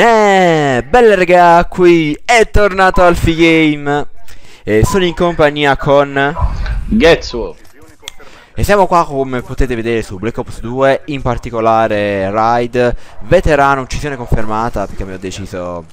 Bella raga, qui è tornato AlfyGame e sono in compagnia con Getsuoh e siamo qua, come potete vedere, su Black Ops 2, in particolare Raid Veterano, uccisione confermata, perché abbiamo deciso,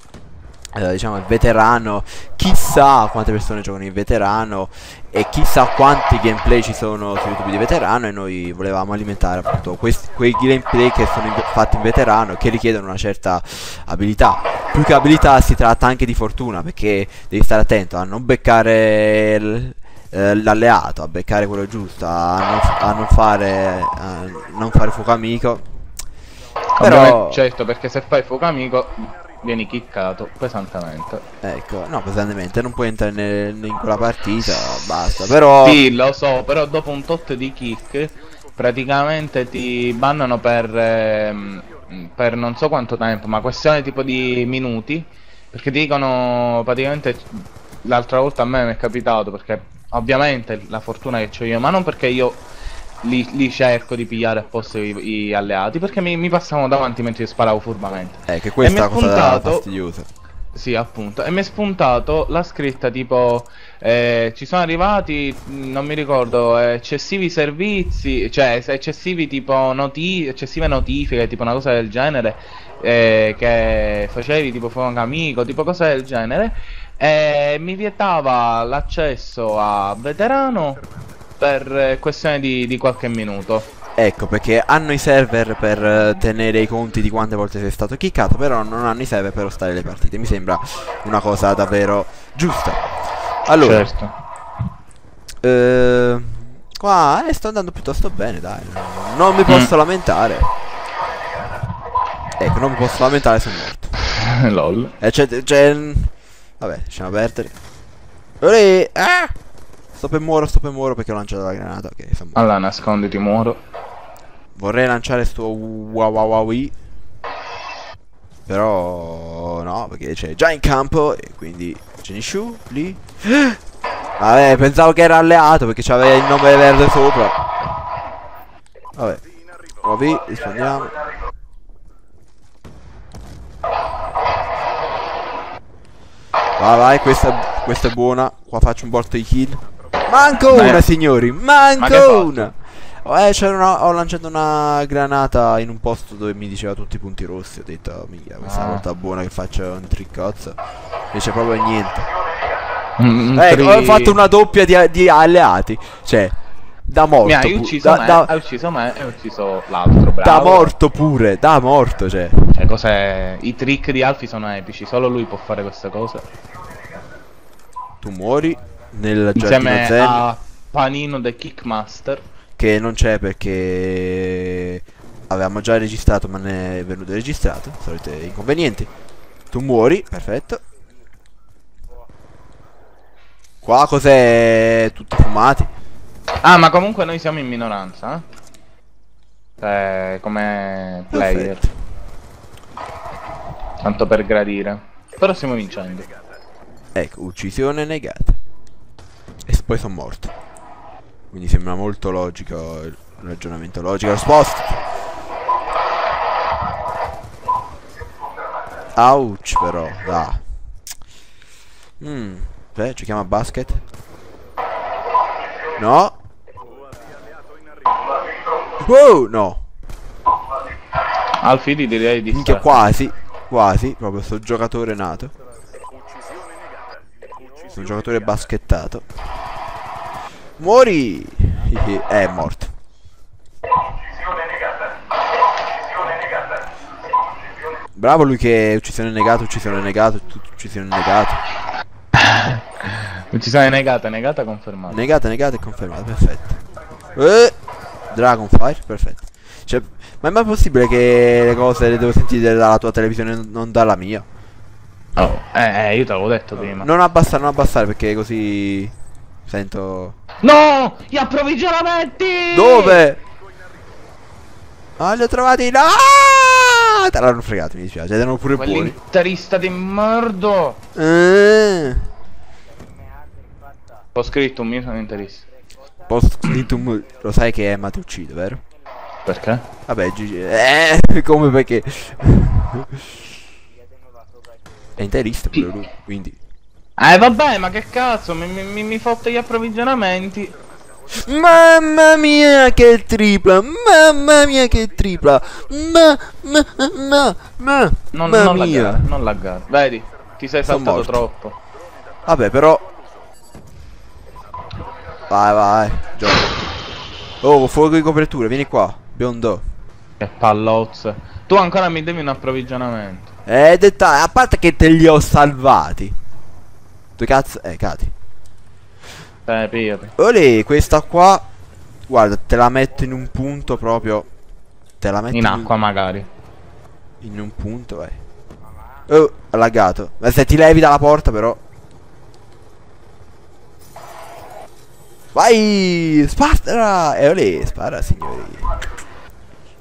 diciamo, il veterano. Chissà quante persone giocano in veterano e chissà quanti gameplay ci sono su YouTube di veterano, e noi volevamo alimentare appunto quei gameplay che sono fatti in veterano e che richiedono una certa abilità. Più che abilità si tratta anche di fortuna, perché devi stare attento a non beccare l'alleato, a beccare quello giusto, a non fare fuoco amico. Però certo, perché se fai fuoco amico vieni kickato pesantemente. Ecco, no, pesantemente non puoi entrare in quella partita, basta. Però sì, lo so, però dopo un tot di kick praticamente ti bannano per non so quanto tempo, ma questione tipo di minuti, perché ti dicono praticamente. L'altra volta a me mi è capitato, perché ovviamente la fortuna che c'ho io, ma non perché io Li cerco di pigliare apposta gli alleati, perché mi passavano davanti mentre io sparavo furbamente. Che questa è una cosa fastidiosa. Sì, appunto. E mi è spuntato la scritta tipo ci sono arrivati, non mi ricordo, eccessivi servizi, cioè eccessivi tipo eccessive notifiche, tipo una cosa del genere, che facevi tipo fuoco amico, tipo cose del genere, e mi vietava l'accesso a veterano per questione di qualche minuto. Ecco, perché hanno i server per tenere i conti di quante volte sei stato kickato, però non hanno i server per ostare le partite. Mi sembra una cosa davvero giusta. Allora, certo. Qua sto andando piuttosto bene, dai. Non mi posso lamentare. Ecco, non mi posso lamentare, sono morto. Lol. Vabbè, lasciamo perdere. Ah! Sto per muoro perché ho lanciato la granata. Ok, allora nasconditi, muoro. Vorrei lanciare sto Wawawi, però no, perché c'è già in campo e quindi Genishu lì. Vabbè, pensavo che era alleato perché c'aveva il nome verde sopra. Vabbè, Wawi, rispondiamo. Vai, questa è buona. Qua faccio un botto di kill. Manco una, signori, manco una. Ho lanciato una granata in un posto dove mi diceva tutti i punti rossi. Ho detto, oh, mia, questa è una volta buona che faccio un trickcozzo. Invece proprio niente. Ho fatto una doppia di alleati. Cioè, da morto. Mi ha ucciso me e ho ucciso l'altro. Da morto pure, da morto, cioè. Cioè, cos'è? I trick di Alfy sono epici, solo lui può fare questa cosa. Tu muori nel insieme a Panino the Kickmaster, che non c'è perché avevamo già registrato, ma ne è venuto registrato, solite inconvenienti. Tu muori, perfetto. Qua cos'è? Tutti fumati. Ah, ma comunque noi siamo in minoranza, come player, tanto per gradire, però stiamo vincendo. Ecco, uccisione negata. E poi sono morto. Quindi sembra molto logico il ragionamento logico. Sposta. Ouch, però. Da. Beh, giochiamo a basket. No. Wow, no. Alfy, direi di stare. Quasi, quasi. Proprio sto giocatore nato. Un giocatore baschettato. Muori. È morto. Bravo lui che uccisione negata, uccisione negata, uccisione negata. Uccisione negata, negata confermata. Negata, negata e confermata, perfetto. Dragonfire, perfetto. Cioè, ma è mai possibile che le cose le devo sentire dalla tua televisione, non dalla mia? Oh. Io te l'avevo detto prima. Non abbassare perché così sento. No! Gli approvvigionamenti! Dove? Ah, li ho trovati! No! Te l'hanno fregato, mi dispiace. Erano pure buoni. Quell'interista di merdo! Post scriptum, io sono interista. Post scriptum, lo sai che è, ma ti uccido, vero? Perché? Vabbè, GG. Come perché? È in te lista quello lui, quindi. Vabbè, ma che cazzo, mi fotte gli approvvigionamenti. Mamma mia che tripla, mamma mia che tripla. Non laggare, non laggare. Vedi, ti sei saltato troppo. Vabbè, però. Vai, vai, gioco. Oh, fuoco di copertura, vieni qua, biondo. Che pallozze. Tu ancora mi devi un approvvigionamento. Dettagli, a parte che te li ho salvati. Tu cazzo, cati. Pigliati. Olè, questa qua. Guarda, te la metto in un punto proprio. Te la metto in acqua magari. In un punto, vai. Oh, ha laggato. Ma se ti levi dalla porta però. Vai! Spara! E olè, spara signori.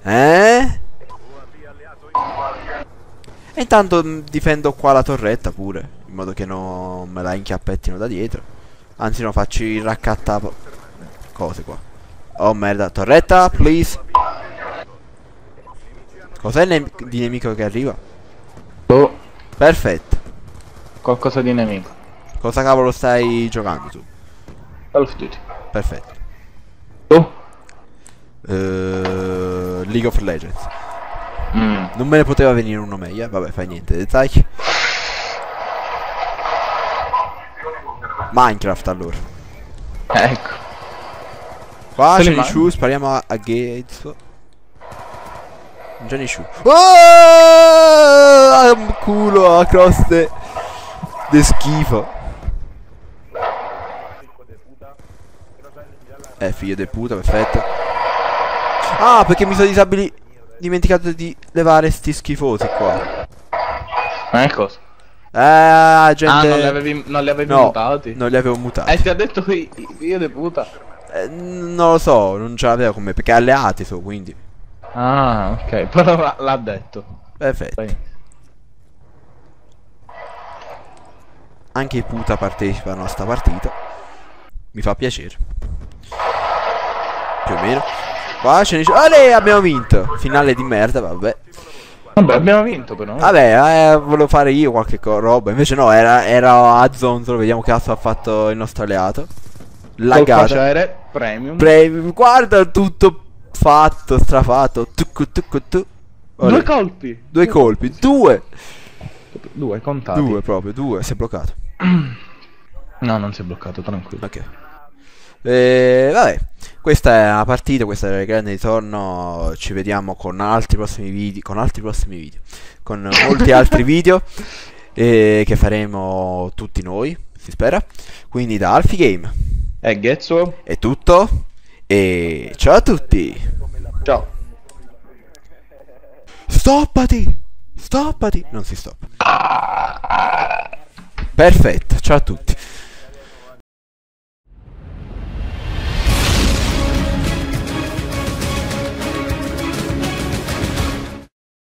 E intanto difendo qua la torretta pure, in modo che non me la inchiappettino da dietro. Anzi no, faccio il raccatta cose qua. Oh merda, torretta, please. Cos'è di nemico che arriva? Oh. Perfetto. Qualcosa di nemico. Cosa cavolo stai giocando tu? Call of Duty. Perfetto. Oh. League of Legends. Non me ne poteva venire uno meglio, vabbè, fai niente, dettagli. Minecraft allora. Ecco. Qua c'è Nishu, spariamo a Getsuoh. Non c'è Nishu. Oh! Culo a croste. De schifo. Figlio de puta, perfetto. Ah, perché mi sono disabilitato. Dimenticato di levare sti schifosi qua. Ma che cosa? Gente. Ah, non li avevi no, mutati? Non li avevo mutati. Ti ha detto che io de puta. Non lo so, non ce l'aveva con me, perché alleati sono, quindi. Ah, ok, però l'ha detto. Perfetto. Dai. Anche i puta partecipano a sta partita. Mi fa piacere. Più o meno. Qua ce ne dice. Olè, abbiamo vinto. Finale di merda, vabbè. Vabbè, abbiamo vinto però. Vabbè, volevo fare io qualche roba. Invece no, era a zonzolo. Vediamo che cazzo ha fatto il nostro alleato. Laggato. Premium. Premium. Guarda, tutto fatto, strafatto. Tuc, tuc, tuc. Due colpi. Due colpi. Sì. Due. Due, contati. Due proprio, due. Si è bloccato. No, non si è bloccato, tranquillo. Ok. Vabbè, questa è la partita, questa è il grande ritorno. Ci vediamo con altri prossimi video, con molti altri video che faremo tutti noi, si spera. Quindi da AlfyGame e Getsuoh è tutto e ciao a tutti. Ciao. Stoppati, stoppati. Non si stoppa. Perfetto, ciao a tutti.